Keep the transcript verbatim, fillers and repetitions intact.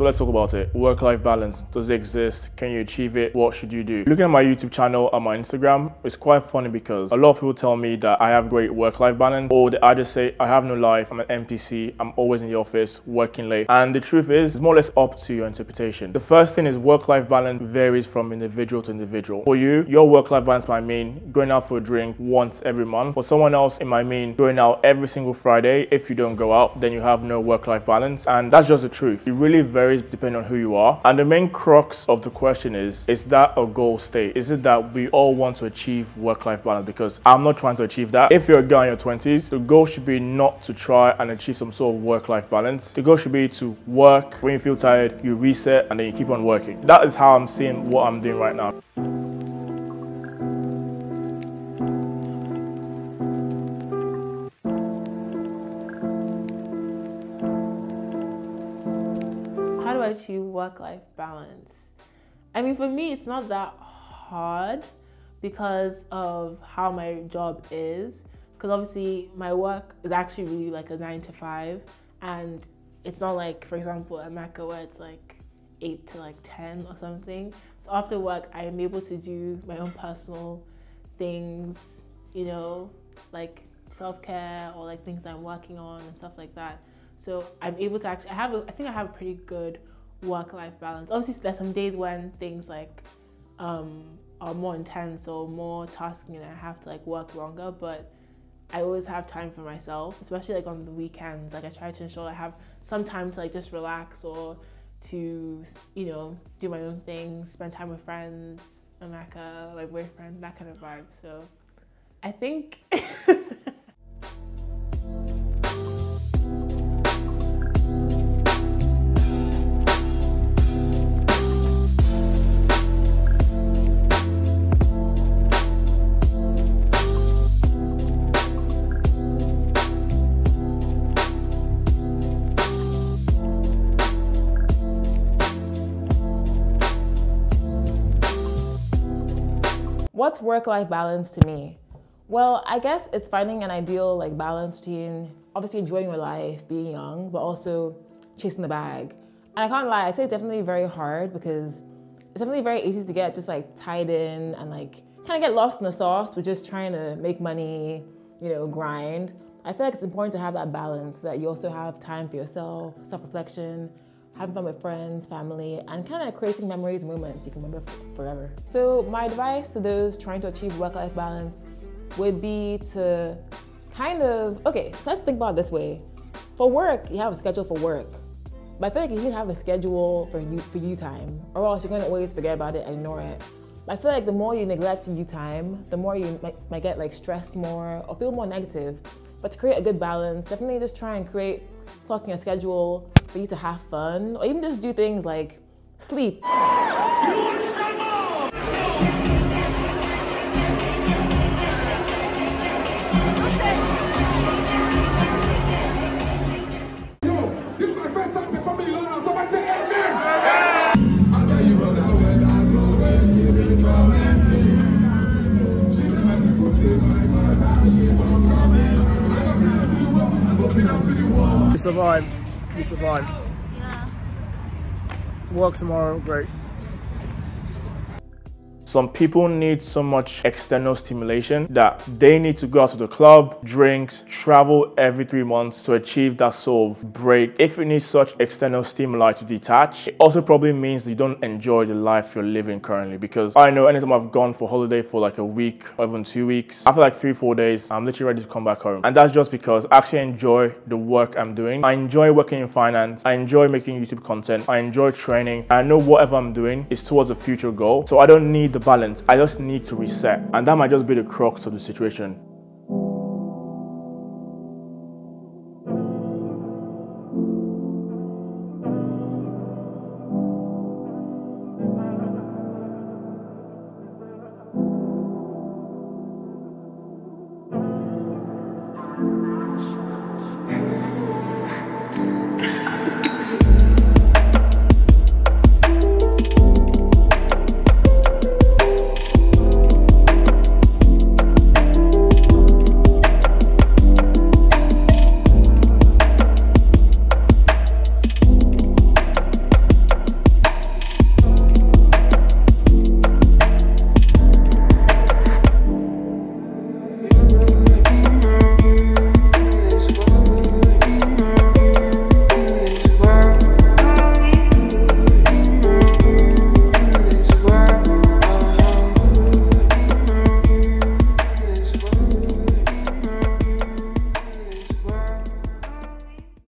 So let's talk about it. Work-life balance, does it exist? Can you achieve it? What should you do? Looking at my YouTube channel and my Instagram, it's quite funny because a lot of people tell me that I have great work-life balance, or that I just say I have no life, I'm an M P C, I'm always in the office, working late. And the truth is, it's more or less up to your interpretation. The first thing is work-life balance varies from individual to individual. For you, your work-life balance might mean going out for a drink once every month. For someone else, it might mean going out every single Friday. If you don't go out, then you have no work-life balance. And that's just the truth. It really varies depending on who you are. And the main crux of the question is, is that a goal state? Is it that we all want to achieve work-life balance? Because I'm not trying to achieve that. If you're a guy in your twenties, the goal should be not to try and achieve some sort of work-life balance. The goal should be to work. When you feel tired, you reset and then you keep on working. That is how I'm seeing what I'm doing right now. Achieve work-life balance. I mean, for me, it's not that hard because of how my job is, because obviously my work is actually really like a nine to five, and it's not like, for example, at Macca where it's like eight to like ten or something. So after work I am able to do my own personal things, you know, like self-care or like things I'm working on and stuff like that. So I'm able to actually, I have a, I think I have a pretty good work-life balance. Obviously there's some days when things like um, are more intense or more tasking and I have to like work longer, but I always have time for myself, especially like on the weekends. Like I try to ensure I have some time to like just relax or to, you know, do my own things, spend time with friends, and like a, my boyfriend, that kind of vibe. So I think... What's work-life balance to me? Well, I guess it's finding an ideal like balance between obviously enjoying your life, being young, but also chasing the bag. And I can't lie, I'd say it's definitely very hard because it's definitely very easy to get just like tied in and like kind of get lost in the sauce with just trying to make money, you know, grind. I feel like it's important to have that balance so that you also have time for yourself, self-reflection, having fun with friends, family, and kind of creating memories, moments you can remember forever. So my advice to those trying to achieve work-life balance would be to kind of, okay, so let's think about it this way. For work, you have a schedule for work, but I feel like you should have a schedule for you, for you time, or else you're going to always forget about it and ignore it. But I feel like the more you neglect you time, the more you might, might get like stressed more or feel more negative. But to create a good balance, definitely just try and create slots in your schedule for you to have fun, or even just do things like sleep. You survived. You survived. Yeah. Work tomorrow, great. Some people need so much external stimulation that they need to go out to the club, drinks, travel every three months to achieve that sort of break. If you need such external stimuli to detach, it also probably means that you don't enjoy the life you're living currently, because I know anytime I've gone for holiday for like a week or even two weeks, after like three, four days, I'm literally ready to come back home. And that's just because I actually enjoy the work I'm doing. I enjoy working in finance. I enjoy making YouTube content. I enjoy training. I know whatever I'm doing is towards a future goal. So I don't need the balance. I just need to reset, and that might just be the crux of the situation.